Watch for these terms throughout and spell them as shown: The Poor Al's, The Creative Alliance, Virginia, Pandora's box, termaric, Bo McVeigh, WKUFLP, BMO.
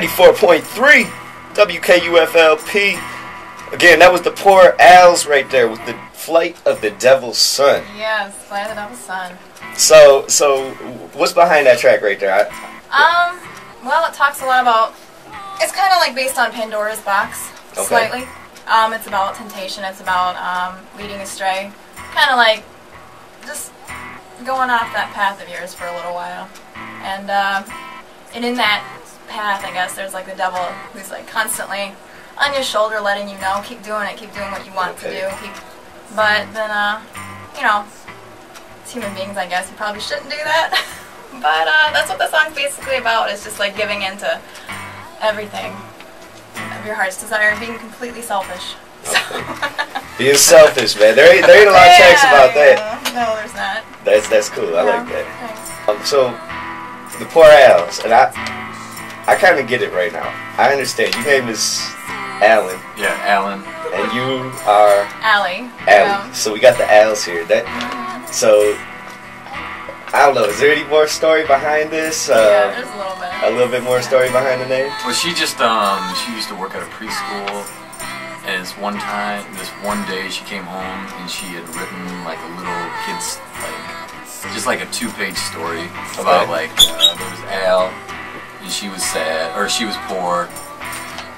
94.3 WKUFLP. Again, that was the Poor Al's right there with the Flight of the Devil's Son. Yes, Flight of the Devil's Son. So what's behind that track right there? Well, it talks a lot about, it's kind of like based on Pandora's box, okay, slightly. It's about temptation, it's about leading astray, kind of like just going off that path of yours for a little while. And in that path, I guess, there's like the devil who's like constantly on your shoulder letting you know, keep doing it, keep doing what you want okay. to do. But then, you know, as human beings, I guess, you probably shouldn't do that. But that's what the song's basically about, is just like giving in to everything of your heart's desire and being completely selfish. Okay. Being selfish, man. There ain't a lot of tracks about that. No, there's not. That's cool. I like that. Thanks. So, the Poor Al's, and I kind of get it right now. I understand. Your name is Alan. Yeah, Alan. And you are Allie. Allie. Yeah. So we got the Al's here. So I don't know. Is there any more story behind this? Yeah, there's a little bit. A little bit more story behind the name. Well, she just she used to work at a preschool. And this one day, she came home and she had written like a little kid's just like a two-page story about like there was Al and she was sad or she was poor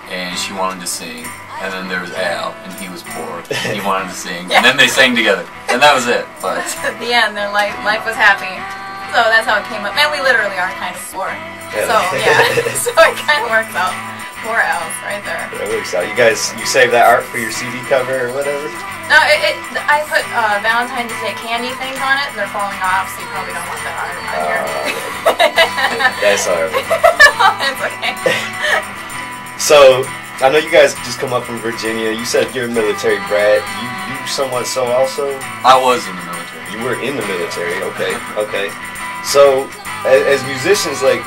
and she wanted to sing, and then there was Al and he was poor and he wanted to sing, yeah, and then they sang together, and that was it. But at the end, their life was happy. So that's how it came up, and we literally are kind of poor. So yeah, so it kind of works out. Poor Al's right there. That works out. You guys, you saved that art for your CD cover or whatever? No, I put Valentine's Day candy things on it, and they're falling off, so you probably don't want that art on here. That's horrible. It's okay. So, I know you guys just come up from Virginia. You said you're a military brat. You somewhat so also? I was in the military. You were in the military. Okay, okay. So, as musicians, like,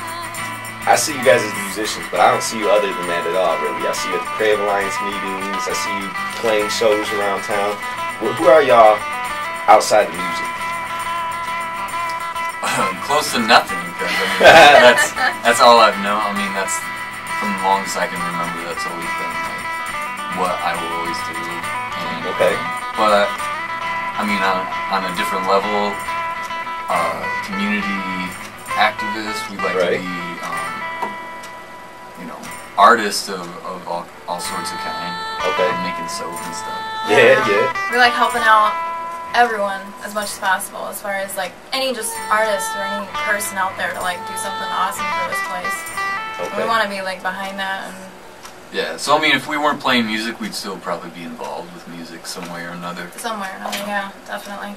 I see you guys as musicians, but I don't see you other than that at all, really. I see you at the Creative Alliance meetings. I see you playing shows around town. Who are y'all outside the music? Close to nothing, because I mean, that's all I've known. I mean, that's from the longest I can remember. That's always been like what I will always do. And, okay. But I mean, on a different level, community activists. We like to be artists of all sorts of kind. Okay. Making soap and stuff. Yeah, yeah. We like helping out everyone as much as possible, as far as like any just artist or any person out there to like do something awesome for this place. Okay. And we want to be like behind that. And yeah, so I mean, if we weren't playing music, we'd still probably be involved with music some way or another. Yeah, definitely.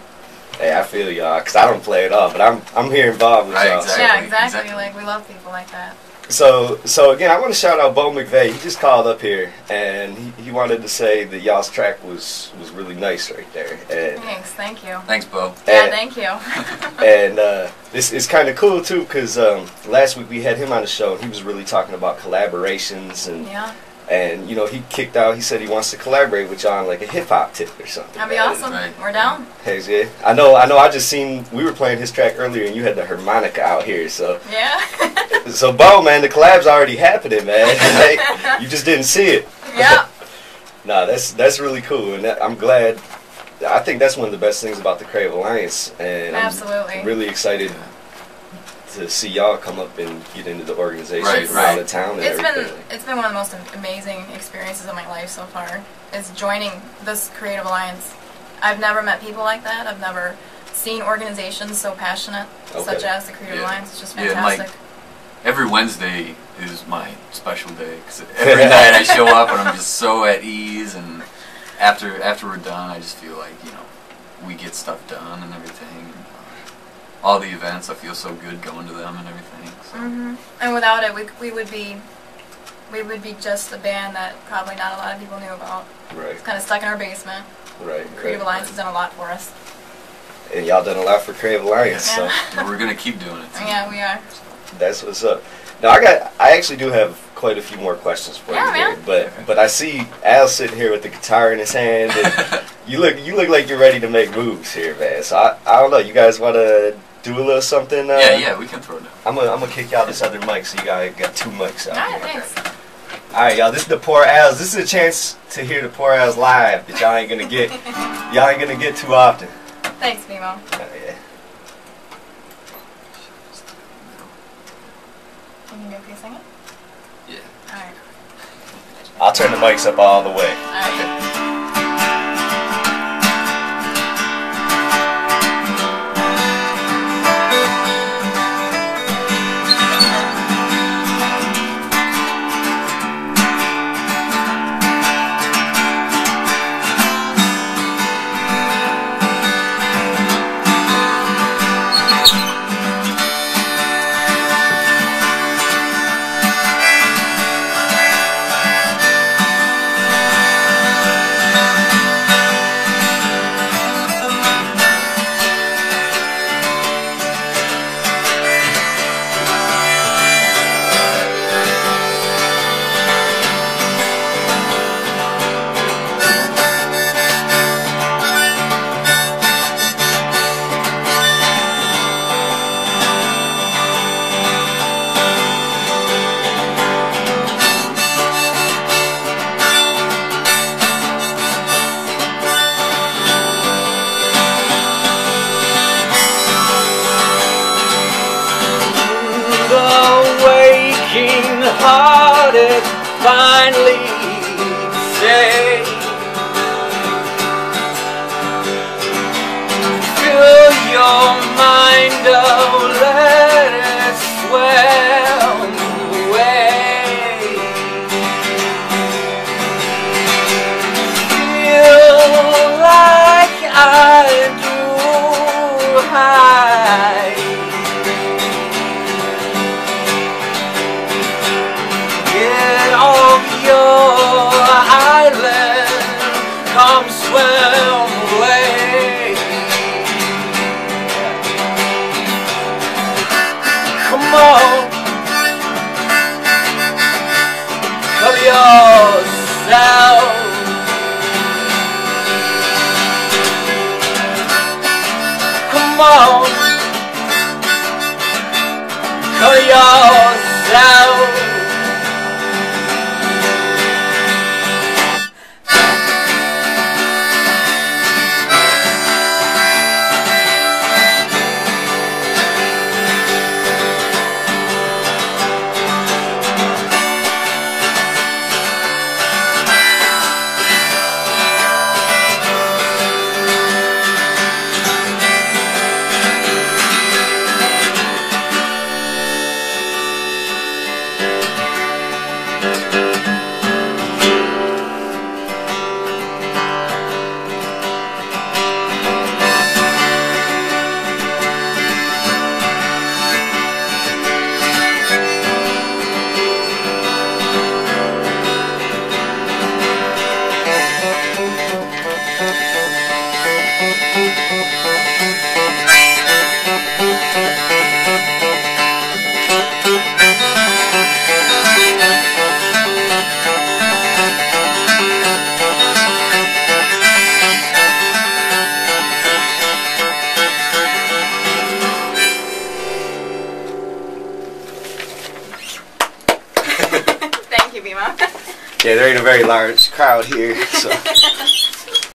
Hey, I feel y'all, because I don't play at all, but I'm here involved with y'all. Exactly. Yeah, exactly. Like, we love people like that. So again, I want to shout out Bo McVeigh. He just called up here, and he wanted to say that y'all's track was really nice right there. And thanks, thank you. Thanks, Bo. Yeah, thank you. And this is kind of cool too, because last week we had him on the show, and he was really talking about collaborations, and yeah, and you know, he kicked out. He said he wants to collaborate with y'all on like a hip hop tip or something. That'd be awesome. Right. We're down. Hey, yeah. I know. I just seen we were playing his track earlier, and you had the harmonica out here, so yeah. So, Bo, man, the collab's already happening, man. Like, you just didn't see it. Yeah. Nah, that's really cool, and I'm glad. I think that's one of the best things about the Creative Alliance, and absolutely, I'm really excited to see y'all come up and get into the organization from out of town. And it's been one of the most amazing experiences of my life so far. Is joining this Creative Alliance. I've never met people like that. I've never seen organizations so passionate, okay, such as the Creative Alliance. It's just fantastic. Yeah, every Wednesday is my special day, because every night I show up and I'm just so at ease, and after we're done, I just feel like, you know, we get stuff done and everything. And all the events, I feel so good going to them and everything. So. Mm-hmm. And without it, we would be just a band that probably not a lot of people knew about. Right. It's kind of stuck in our basement. Right. Creative Alliance has done a lot for us. And y'all done a lot for Creative Alliance, so we're gonna keep doing it. Yeah, we are. That's what's up. Now I actually do have quite a few more questions for you, man. But I see Al sitting here with the guitar in his hand, and you look like you're ready to make moves here, man. So I don't know. You guys want to do a little something? Yeah, we can throw it down. I'm gonna kick y'all this other mic, so you got two mics out. All right, thanks. All right, y'all, this is The Poor Al's. This is a chance to hear The Poor Al's live that y'all ain't gonna get. Y'all ain't gonna get too often. Thanks, BMO. Oh, yeah. Can you okay singing? Yeah. All right. I'll turn the mics up all the way. All right. Okay. Hearted, finally say, fill your mind up, let it swell away. Feel like I do high. Yourself. Come on, call yourself. Yeah, there ain't a very large crowd here, so